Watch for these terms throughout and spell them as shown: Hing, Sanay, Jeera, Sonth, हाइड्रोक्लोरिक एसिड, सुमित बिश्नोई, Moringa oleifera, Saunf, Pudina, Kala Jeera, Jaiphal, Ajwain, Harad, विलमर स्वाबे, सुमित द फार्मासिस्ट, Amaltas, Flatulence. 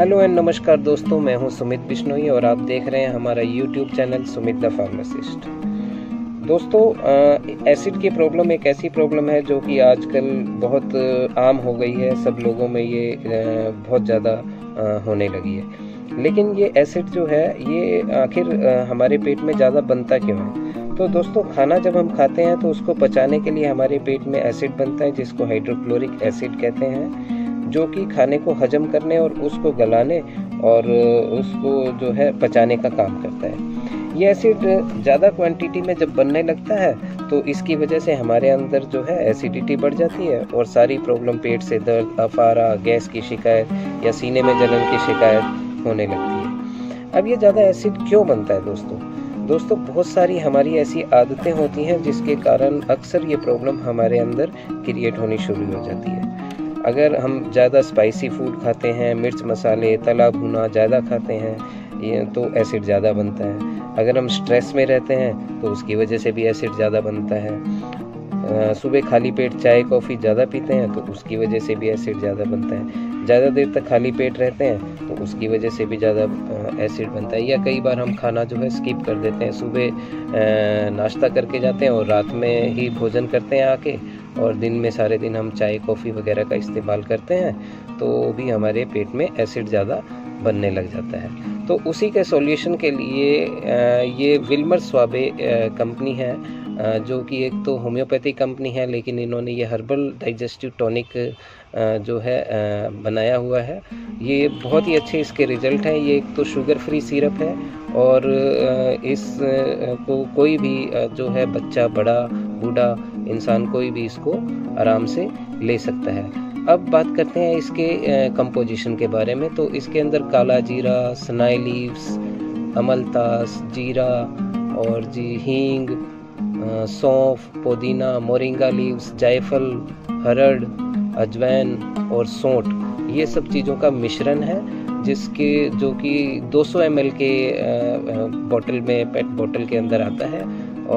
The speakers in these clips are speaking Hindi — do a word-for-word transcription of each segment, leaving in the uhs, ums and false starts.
हेलो एंड नमस्कार दोस्तों, मैं हूं सुमित बिश्नोई और आप देख रहे हैं हमारा YouTube channel सुमित द फार्मासिस्ट। दोस्तों, एसिड की प्रॉब्लम एक ऐसी प्रॉब्लम है जो कि आजकल बहुत आम हो गई है, सब लोगों में ये बहुत ज़्यादा होने लगी है। लेकिन ये एसिड जो है ये आखिर हमारे पेट में ज़्यादा बनता क्यों है? तो दोस्तों, खाना जब हम खाते हैं तो उसको पचाने के लिए हमारे पेट में एसिड बनता है, जिसको हाइड्रोक्लोरिक एसिड कहते हैं, जो कि खाने को हजम करने और उसको गलाने और उसको जो है पचाने का काम करता है। ये एसिड ज़्यादा क्वांटिटी में जब बनने लगता है तो इसकी वजह से हमारे अंदर जो है एसिडिटी बढ़ जाती है और सारी प्रॉब्लम पेट से दर्द, अफारा, गैस की शिकायत या सीने में जलन की शिकायत होने लगती है। अब ये ज़्यादा एसिड क्यों बनता है दोस्तों? दोस्तों, बहुत सारी हमारी ऐसी आदतें होती हैं जिसके कारण अक्सर ये प्रॉब्लम हमारे अंदर क्रिएट होनी शुरू हो जाती है। अगर हम ज़्यादा स्पाइसी फूड खाते हैं, मिर्च मसाले, तला भुना ज़्यादा खाते हैं, ये तो एसिड ज़्यादा बनता है। अगर हम स्ट्रेस में रहते हैं तो उसकी वजह से भी एसिड ज़्यादा बनता है। सुबह खाली पेट चाय कॉफ़ी ज़्यादा पीते हैं तो उसकी वजह से भी एसिड ज़्यादा बनता है। ज़्यादा देर तक खाली पेट रहते हैं तो उसकी वजह से भी ज़्यादा एसिड बनता है। या कई बार हम खाना जो है स्किप कर देते हैं, सुबह नाश्ता करके जाते हैं और रात में ही भोजन करते हैं आके, और दिन में सारे दिन हम चाय कॉफ़ी वगैरह का इस्तेमाल करते हैं तो भी हमारे पेट में एसिड ज़्यादा बनने लग जाता है। तो उसी के सॉल्यूशन के लिए ये विलमर स्वाबे कंपनी है, जो कि एक तो होम्योपैथी कंपनी है, लेकिन इन्होंने ये हर्बल डाइजेस्टिव टॉनिक जो है बनाया हुआ है। ये बहुत ही अच्छे इसके रिजल्ट हैं। ये एक तो शुगर फ्री सिरप है और इस को कोई भी जो है बच्चा, बड़ा, बूढ़ा इंसान कोई भी इसको आराम से ले सकता है। अब बात करते हैं इसके कंपोजिशन के बारे में। तो इसके अंदर काला जीरा, सनाई लीव्स, अमलतास, जीरा और जी हींग, सौंफ, पुदीना, मोरिंगा लीव्स, जायफल, हरड़, अजवैन और सोंठ, ये सब चीज़ों का मिश्रण है, जिसके जो कि दो सौ एम एल के बोतल में, पेट बोतल के अंदर आता है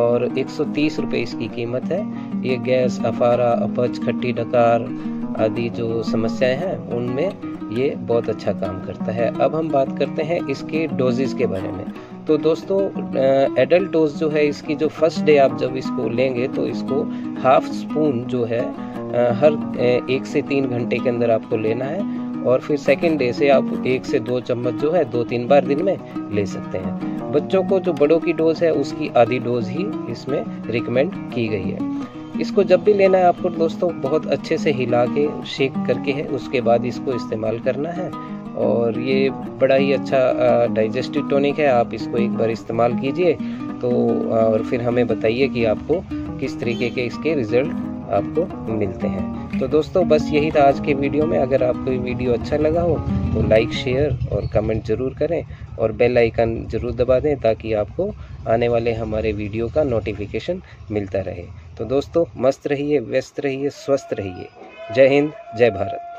और एक सौ तीस रुपये इसकी कीमत है। ये गैस, अफारा, अपच, खट्टी डकार आदि जो समस्याएं हैं उनमें ये बहुत अच्छा काम करता है। अब हम बात करते हैं इसके डोजेज़ के बारे में। तो दोस्तों, एडल्ट डोज जो है इसकी, जो फर्स्ट डे आप जब इसको लेंगे तो इसको हाफ स्पून जो है हर एक से तीन घंटे के अंदर आपको लेना है, और फिर सेकेंड डे से आप एक से दो चम्मच जो है दो तीन बार दिन में ले सकते हैं। बच्चों को, जो बड़ों की डोज है उसकी आधी डोज ही इसमें रिकमेंड की गई है। इसको जब भी लेना है आपको दोस्तों बहुत अच्छे से हिला के, शेक करके है, उसके बाद इसको इस्तेमाल करना है। और ये बड़ा ही अच्छा डाइजेस्टिव टॉनिक है। आप इसको एक बार इस्तेमाल कीजिए तो और फिर हमें बताइए कि आपको किस तरीके के इसके रिज़ल्ट आपको मिलते हैं। तो दोस्तों, बस यही था आज के वीडियो में। अगर आपको ये वीडियो अच्छा लगा हो तो लाइक, शेयर और कमेंट ज़रूर करें और बेल आइकन ज़रूर दबा दें, ताकि आपको आने वाले हमारे वीडियो का नोटिफिकेशन मिलता रहे। तो दोस्तों, मस्त रहिए, व्यस्त रहिए, स्वस्थ रहिए। जय हिंद, जय भारत।